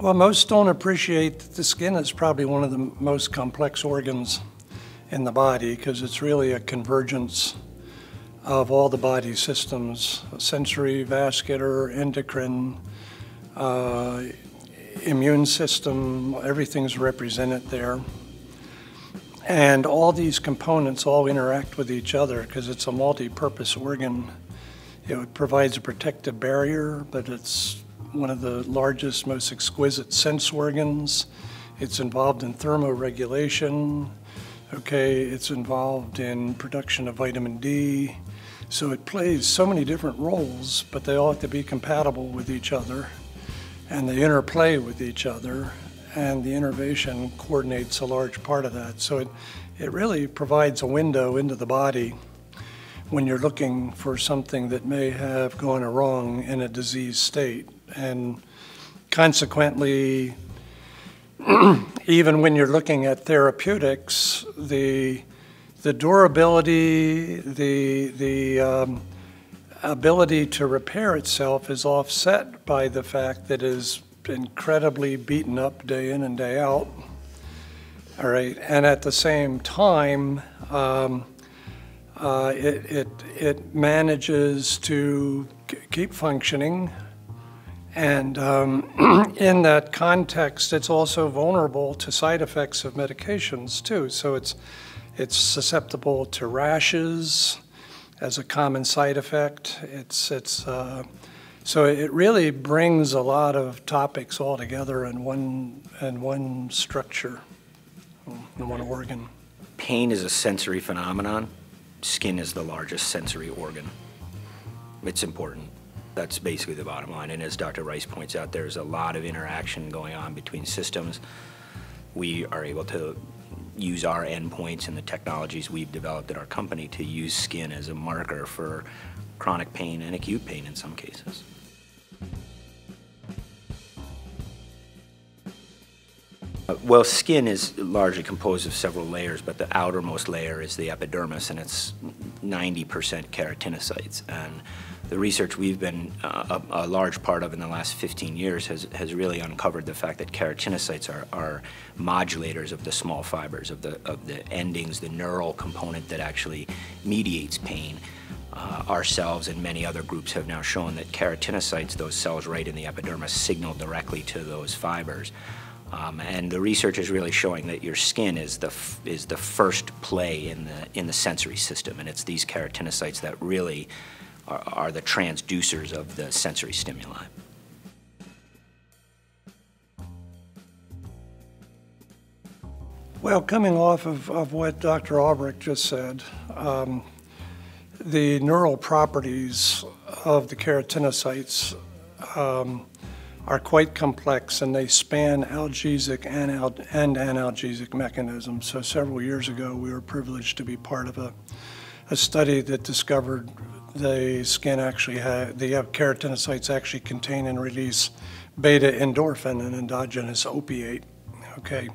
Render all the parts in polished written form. Well, most don't appreciate that the skin is probably one of the most complex organs in the body, because it's really a convergence of all the body systems: sensory, vascular, endocrine, immune system, everything's represented there. And all these components all interact with each other because it's a multi-purpose organ. It provides a protective barrier, but it's one of the largest, most exquisite sense organs. It's involved in thermoregulation. Okay, it's involved in production of vitamin D. So it plays so many different roles, but they all have to be compatible with each other, and they interplay with each other, and the innervation coordinates a large part of that. So it really provides a window into the body when you're looking for something that may have gone wrong in a diseased state. And consequently, even when you're looking at therapeutics, the durability, the ability to repair itself is offset by the fact that it is incredibly beaten up day in and day out. All right, and at the same time, it manages to keep functioning, and in that context, it's also vulnerable to side effects of medications too. So it's susceptible to rashes as a common side effect. So it really brings a lot of topics all together in one structure, in one organ. Pain is a sensory phenomenon. Skin is the largest sensory organ. It's important. That's basically the bottom line. And as Dr. Rice points out, there's a lot of interaction going on between systems. We are able to use our endpoints and the technologies we've developed at our company to use skin as a marker for chronic pain and acute pain in some cases. Well, skin is largely composed of several layers, but the outermost layer is the epidermis, and it's 90% keratinocytes. And the research we've been a large part of in the last 15 years has really uncovered the fact that keratinocytes are modulators of the small fibers, of the endings, the neural component that actually mediates pain. Ourselves and many other groups have now shown that keratinocytes, those cells right in the epidermis, signal directly to those fibers. And the research is really showing that your skin is the first play in the sensory system, and it's these keratinocytes that really are the transducers of the sensory stimuli. Well, coming off of what Dr. Albrecht just said, the neural properties of the keratinocytes are quite complex, and they span analgesic and analgesic mechanisms. So several years ago, we were privileged to be part of a study that discovered the skin actually had, the keratinocytes actually contain and release beta endorphin, an endogenous opiate, okay?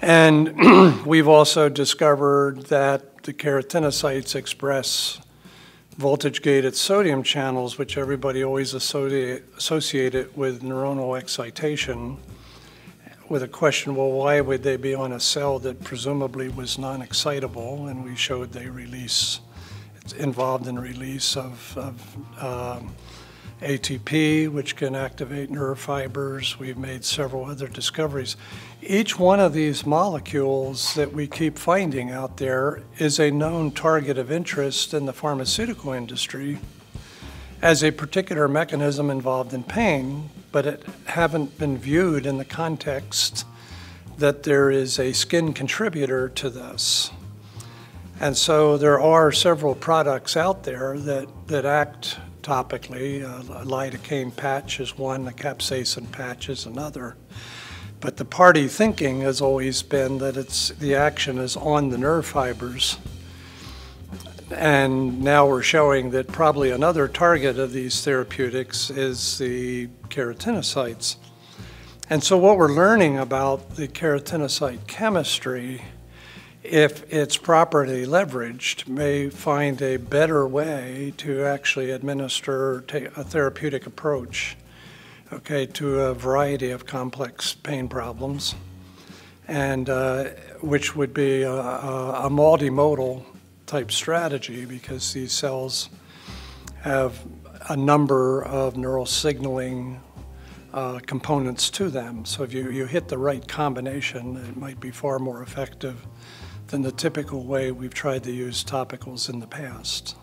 And we've also discovered that the keratinocytes express voltage-gated sodium channels, which everybody always associate it with neuronal excitation, with a question, well, why would they be on a cell that presumably was non-excitable? And we showed they release, it's involved in release of ATP, which can activate nerve fibers. We've made several other discoveries. Each one of these molecules that we keep finding out there is a known target of interest in the pharmaceutical industry as a particular mechanism involved in pain, but it haven't been viewed in the context that there is a skin contributor to this. And so there are several products out there that act topically. A lidocaine patch is one, a capsaicin patch is another. But the party thinking has always been that the action is on the nerve fibers. And now we're showing that probably another target of these therapeutics is the keratinocytes. And so what we're learning about the keratinocyte chemistry, if it's properly leveraged, may find a better way to actually administer a therapeutic approach, okay, to a variety of complex pain problems, and which would be a multimodal type strategy, because these cells have a number of neural signaling components to them. So if you hit the right combination, it might be far more effective than the typical way we've tried to use topicals in the past.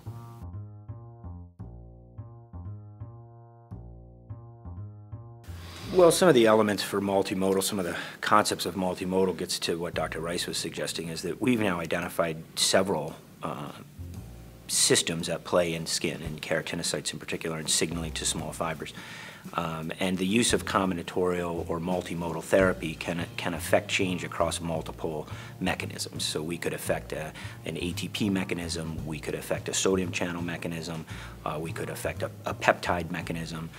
Well, some of the elements for multimodal, some of the concepts of multimodal gets to what Dr. Rice was suggesting, is that we've now identified several systems at play in skin, and keratinocytes in particular, and signaling to small fibers. And the use of combinatorial or multimodal therapy can affect change across multiple mechanisms. So we could affect an ATP mechanism, we could affect a sodium channel mechanism, we could affect a peptide mechanism.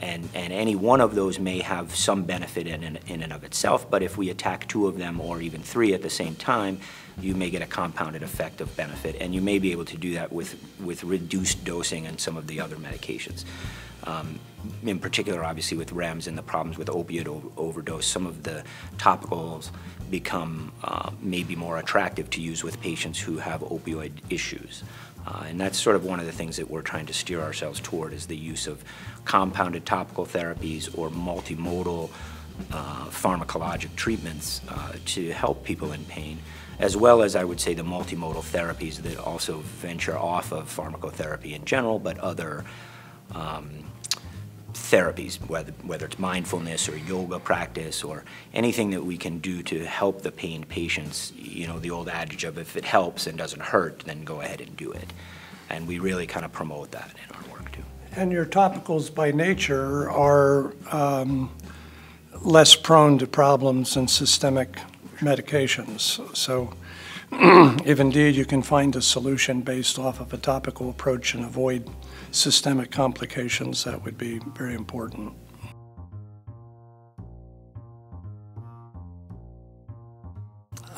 And any one of those may have some benefit in and of itself, but if we attack two of them or even three at the same time, you may get a compounded effect of benefit, and you may be able to do that with reduced dosing and some of the other medications. In particular, obviously, with REMS and the problems with opioid overdose, some of the topicals become maybe more attractive to use with patients who have opioid issues. And that's sort of one of the things that we're trying to steer ourselves toward, is the use of compounded topical therapies or multimodal pharmacologic treatments to help people in pain, as well as, I would say, the multimodal therapies that also venture off of pharmacotherapy in general, but other therapies, whether it's mindfulness or yoga practice or anything that we can do to help the pain patients. You know, the old adage of if it helps and doesn't hurt, then go ahead and do it. And we really kind of promote that in our work too. And your topicals by nature are less prone to problems than systemic medications. So if indeed you can find a solution based off of a topical approach and avoid systemic complications, that would be very important.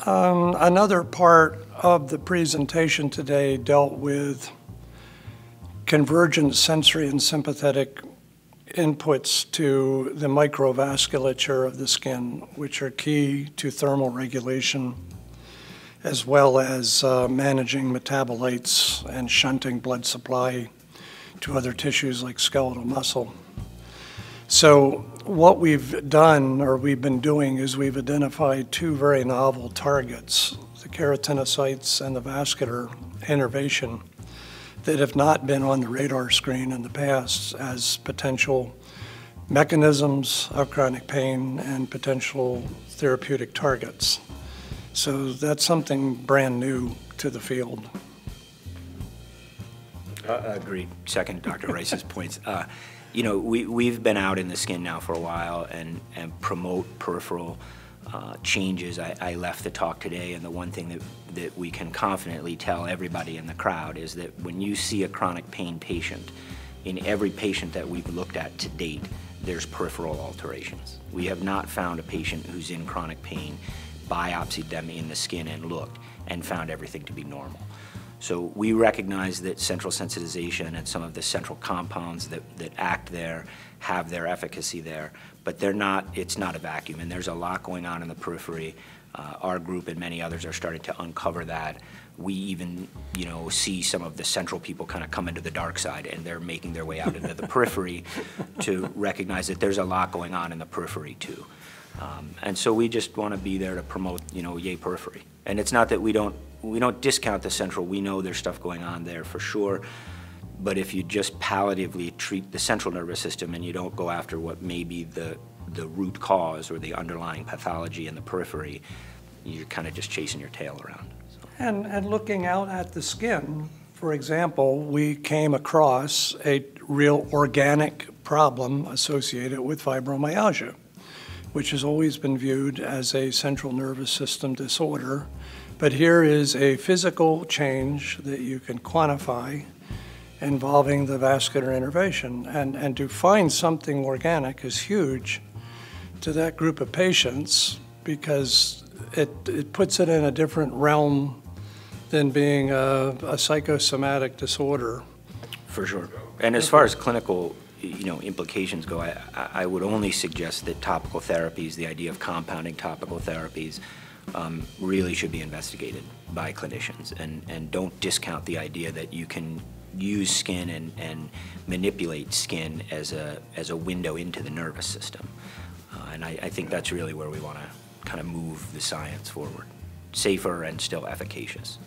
Another part of the presentation today dealt with convergent sensory and sympathetic inputs to the microvasculature of the skin, which are key to thermal regulation, as well as managing metabolites and shunting blood supply to other tissues like skeletal muscle. So what we've done, or we've been doing, is we've identified two very novel targets, the keratinocytes and the vascular innervation, that have not been on the radar screen in the past as potential mechanisms of chronic pain and potential therapeutic targets. So that's something brand new to the field. I agree. Second Dr. Rice's points. You know, we've been out in the skin now for a while and promote peripheral changes. I left the talk today, and the one thing that we can confidently tell everybody in the crowd is that when you see a chronic pain patient, in every patient that we've looked at to date, there's peripheral alterations. We have not found a patient who's in chronic pain, biopsied them in the skin and looked, and found everything to be normal. So we recognize that central sensitization and some of the central compounds that act there have their efficacy there, but they're not, it's not a vacuum, and there's a lot going on in the periphery. Our group and many others are starting to uncover that. We even, you know, see some of the central people kind of come into the dark side, and they're making their way out into the periphery to recognize that there's a lot going on in the periphery too. And so we just want to be there to promote, you know, yay periphery. And it's not that we don't discount the central. We know there's stuff going on there for sure, but if you just palliatively treat the central nervous system and you don't go after what may be the root cause or the underlying pathology in the periphery, you're kind of just chasing your tail around. So. And looking out at the skin, for example, we came across a real organic problem associated with fibromyalgia, which has always been viewed as a central nervous system disorder. But here is a physical change that you can quantify involving the vascular innervation. And to find something organic is huge to that group of patients, because it puts it in a different realm than being a psychosomatic disorder. For sure. And as far as clinical implications go, I would only suggest that topical therapies, the idea of compounding topical therapies, really should be investigated by clinicians, and don't discount the idea that you can use skin and manipulate skin as a window into the nervous system. And I think that's really where we want to kind of move the science forward, safer and still efficacious.